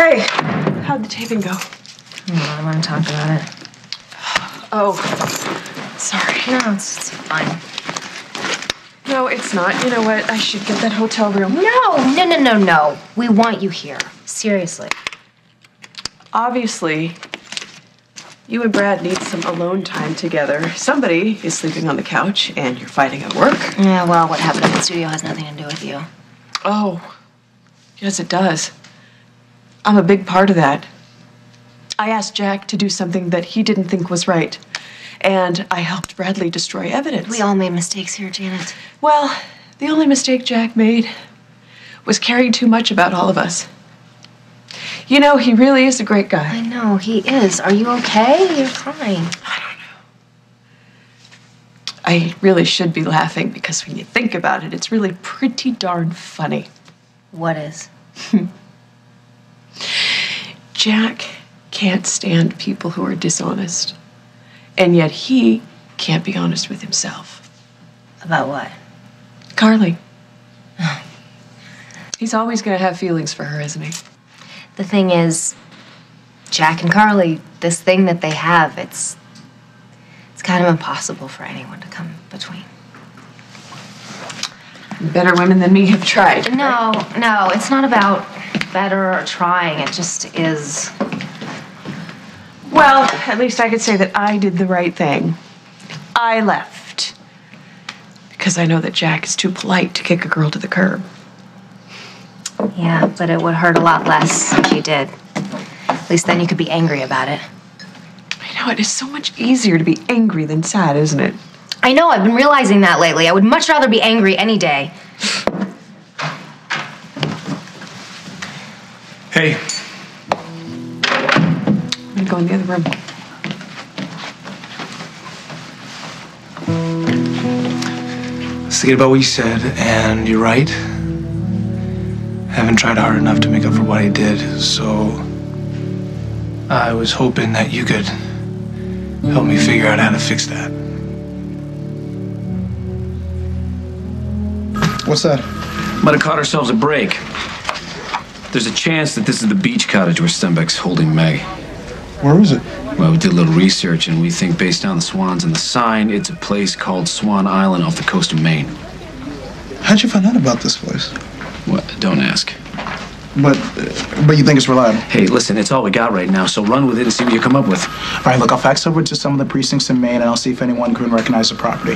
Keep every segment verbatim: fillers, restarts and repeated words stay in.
Hey, how'd the taping go? Oh, I want to talk about it. Oh, sorry. No, it's, it's fine. No, it's not. You know what? I should get that hotel room. No, no, no, no, no. We want you here. Seriously. Obviously, you and Brad need some alone time together. Somebody is sleeping on the couch, and you're fighting at work. Yeah, well, what happened at the studio has nothing to do with you. Oh, yes, it does. I'm a big part of that. I asked Jack to do something that he didn't think was right, and I helped Bradley destroy evidence. We all made mistakes here, Janet. Well, the only mistake Jack made was caring too much about all of us. You know, he really is a great guy. I know, he is. Are you okay? You're crying. I don't know. I really should be laughing because when you think about it, it's really pretty darn funny. What is? Jack can't stand people who are dishonest. And yet he can't be honest with himself. About what? Carly. He's always going to have feelings for her, isn't he? The thing is, Jack and Carly, this thing that they have, it's, it's kind of impossible for anyone to come between. Better women than me have tried. No, right? No, it's not about better or trying. It just is. Well, at least I could say that I did the right thing. I left. Because I know that Jack is too polite to kick a girl to the curb. Yeah, but it would hurt a lot less if you did. At least then you could be angry about it. I know, it is so much easier to be angry than sad, isn't it? I know, I've been realizing that lately. I would much rather be angry any day. Hey. I'm gonna go in the other room. I was thinking about what you said, and you're right. I haven't tried hard enough to make up for what I did, so I was hoping that you could help me figure out how to fix that. What's that? Might have caught ourselves a break. There's a chance that this is the beach cottage where Stenbeck's holding Meg. Where is it? Well, we did a little research, and we think based on the swans and the sign, it's a place called Swan Island off the coast of Maine. How'd you find out about this place? What? Don't ask. But, uh, but you think it's reliable? Hey, listen, it's all we got right now, so run with it and see what you come up with. All right, look, I'll fax over to some of the precincts in Maine, and I'll see if anyone can recognize the property.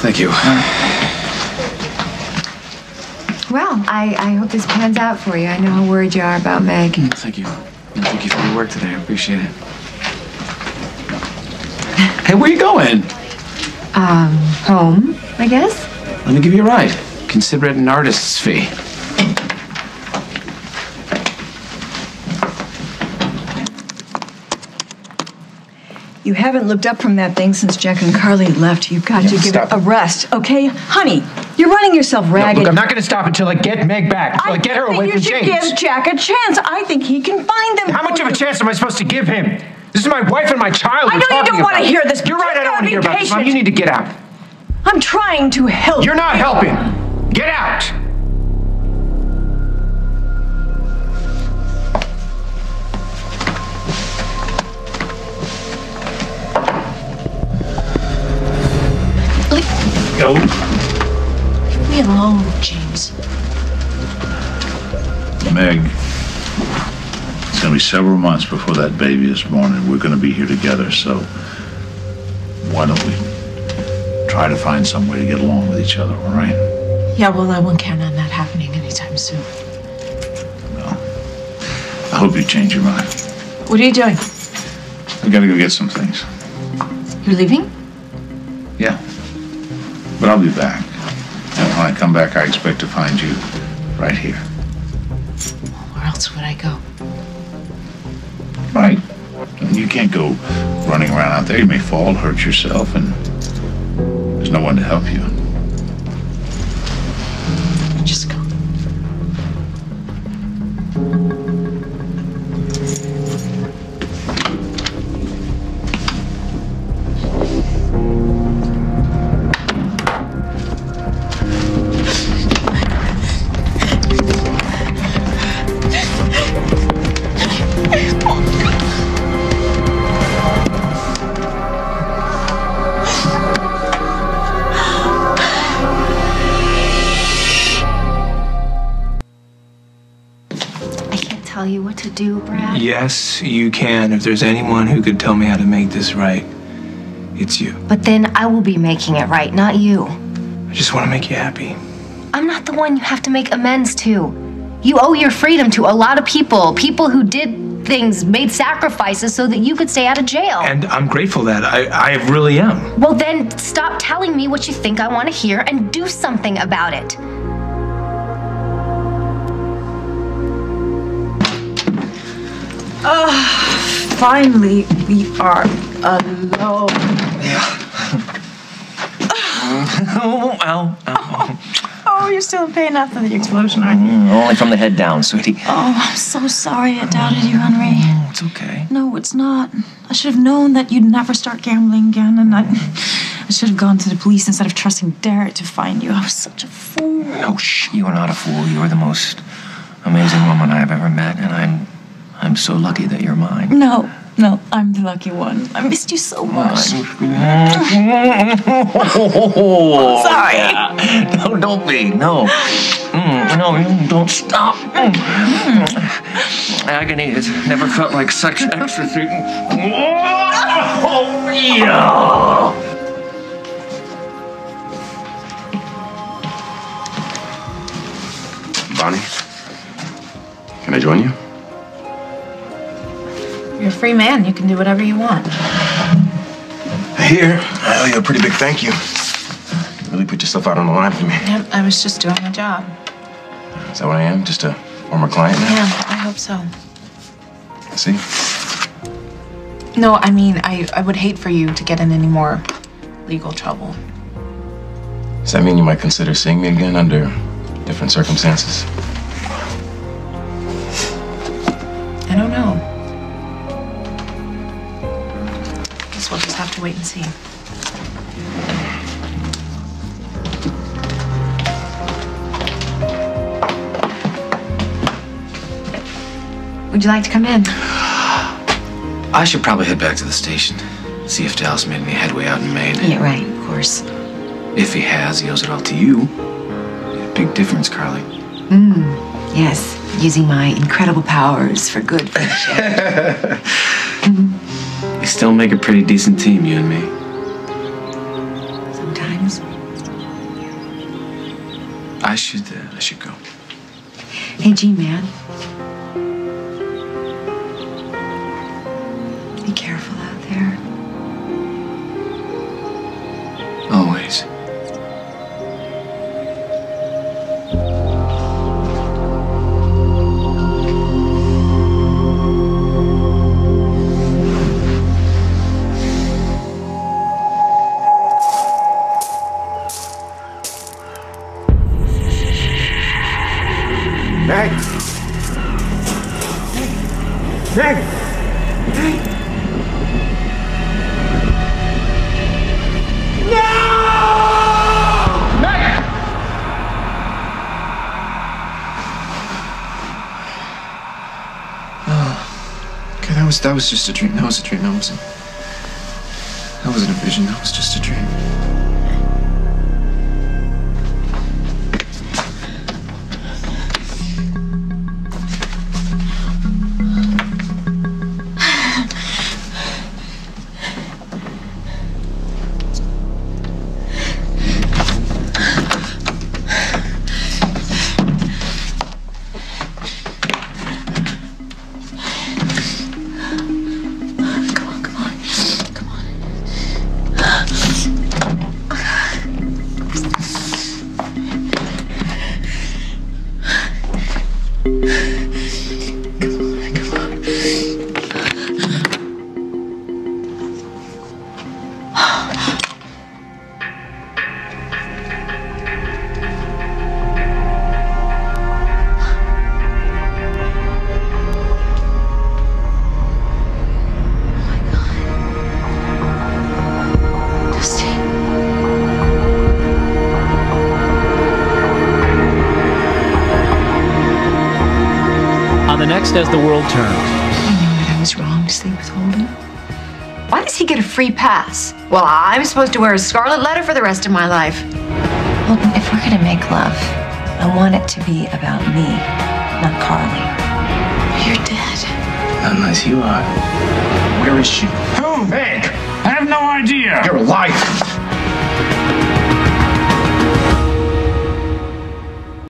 Thank you. Right. Well, I, I hope this pans out for you. I know how worried you are about Meg. Mm, thank you. And thank you for your work today. I appreciate it. Hey, where are you going? Um, home, I guess. Let me give you a ride. Consider it an artist's fee. You haven't looked up from that thing since Jack and Carly left. You've got yeah, to give it a rest, okay? Honey, you're running yourself ragged. No, look, I'm not going to stop until I get Meg back, until I, I get her away from James. I think you should give Jack a chance. I think he can find them. How much of a chance am I supposed to give him? This is my wife and my child. I know you don't want to hear this. You're right, I don't want to hear about this. Mom, you need to get out. I'm trying to help. You're not helping. Get out. Go. Leave me alone, James. Meg, it's going to be several months before that baby is born, and we're going to be here together, so why don't we try to find some way to get along with each other, all right? Yeah, well, I won't count on that happening anytime soon. Well, I hope you change your mind. What are you doing? I've got to go get some things. You're leaving? Yeah. But I'll be back. And when I come back, I expect to find you right here. Where else would I go? Right. And you can't go running around out there. You may fall, hurt yourself, and there's no one to help you. Just go. to do, Brad? Yes, you can. If there's anyone who could tell me how to make this right, it's you. But then I will be making it right, not you. I just want to make you happy. I'm not the one you have to make amends to. You owe your freedom to a lot of people, people who did things, made sacrifices so that you could stay out of jail. And I'm grateful that I, I really am. Well, then stop telling me what you think I want to hear and do something about it. Oh, finally, we are alone. Yeah. Oh, ow, ow. Oh, oh, you're still in pain after the explosion, aren't you? Mm, only from the head down, sweetie. Oh, I'm so sorry I doubted you, Henry. No, it's okay. No, it's not. I should have known that you'd never start gambling again, and I, I should have gone to the police instead of trusting Derek to find you. I was such a fool. No, shh, you are not a fool. You are the most amazing woman I have ever met, and I'm, I'm so lucky that you're mine. No. No, I'm the lucky one. I missed you so much. Oh, sorry. Yeah. No, don't be. No. Mm, no, don't stop. Mm. Agony has never felt like such ecstasy. Oh, yeah. Bonnie, can I join you? You're a free man. You can do whatever you want. Here, I owe you a pretty big thank you. You really put yourself out on the line for me. Yep, I was just doing my job. Is that what I am? Just a former client now? Yeah, I hope so. I see. No, I mean, I, I would hate for you to get in any more legal trouble. Does that mean you might consider seeing me again under different circumstances? I don't know. We'll just have to wait and see. Would you like to come in? I should probably head back to the station. See if Dallas made any headway out in Maine. Yeah, right, of course. If he has, he owes it all to you. Big difference, Carly. Mm, yes, using my incredible powers for good. For mm-hmm. We still make a pretty decent team, you and me. Sometimes. I should, uh, I should go. Hey, G-Man. Be careful out there. Always. That was just a dream. That was a dream. That wasn't. That wasn't a vision. That was just a dream. As the world turns. I knew that I was wrong to sleep with Holden. Why does he get a free pass? Well, I'm supposed to wear a scarlet letter for the rest of my life. Holden, if we're gonna make love, I want it to be about me, not Carly. You're dead. Not unless you are. Where is she? Who? Hey! I have no idea! You're alive!